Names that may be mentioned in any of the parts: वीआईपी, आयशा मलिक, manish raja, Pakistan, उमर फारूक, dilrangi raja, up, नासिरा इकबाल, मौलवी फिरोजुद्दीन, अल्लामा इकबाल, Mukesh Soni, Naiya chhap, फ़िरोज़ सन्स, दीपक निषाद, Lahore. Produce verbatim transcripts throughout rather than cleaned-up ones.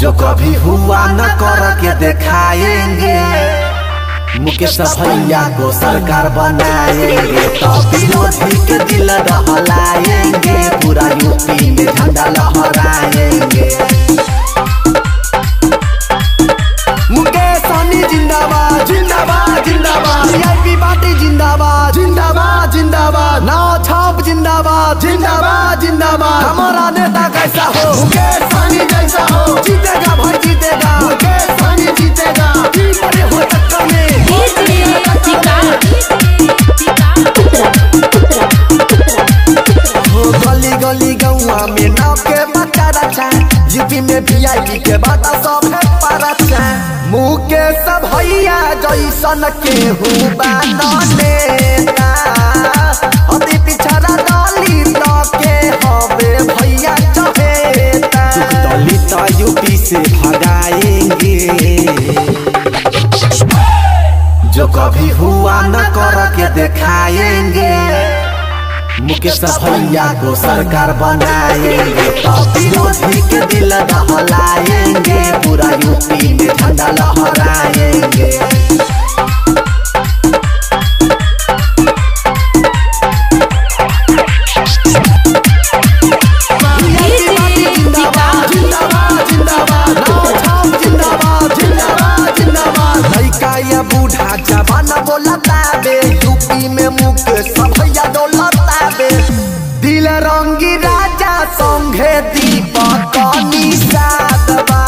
जो कभी हुआ न करके दिखाएंगे, मुकेश भैया को सरकार बनाएंगे। तो विरोधी के दिल दहलाएंगे, पूरा यूपी में झंडा लहराएंगे। मुकेश सोनी जिंदाबाद जिंदाबाद जिंदाबाद, वीआईपी पार्टी जिंदाबाद जिंदाबाद जिंदाबाद, नाव छाप जिंदाबाद जिंदाबाद जिंदाबाद, हमारा नेता कैसा हो मुकेश सोनी जैसा हो। यूपी में वीआईपी के बाटा सब है परचा, मुकेश भैया जैसन केहू बा न नेता, अति पिछड़ा दलित के हवे भैया चहेता। दलित यूपी से भगाएंगे, जो कभी हुआ न करके दिखाएंगे, मुकेश भैया को सरकार बनाएंगे। तो विरोधी के दिल दहलाएंगे, पूरा यूपी में झंडा लहराएंगे। यूपी में मुकेश भैया दौलत आबे, दिल रंगी राजा संघे दीपक निषाद बा,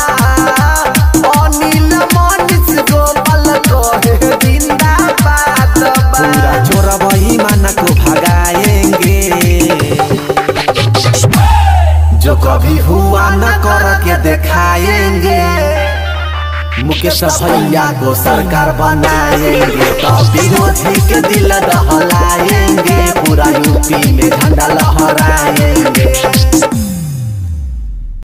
अनिल मनीष गोपाल कहे जिंदाबाद बा। पूरा चोर बहिमान को भगाएंगे, जो कभी हुआ न करके दिखाएंगे, मुकेश भैया को सरकार बनाएंगे। तो विरोधी के दिल दहलाएंगे, पूरा यूपी में झंडा लहराएंगे।